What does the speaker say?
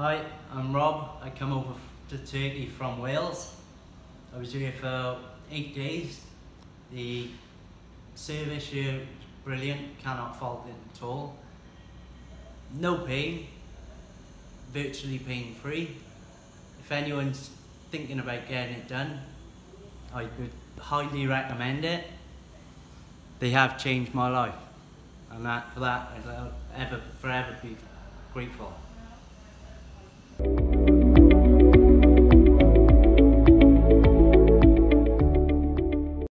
Hi, I'm Rob. I come over to Turkey from Wales. I was here for 8 days. The service here is brilliant, cannot fault it at all. No pain, virtually pain free. If anyone's thinking about getting it done, I would highly recommend it. They have changed my life, and for that I'll forever be grateful.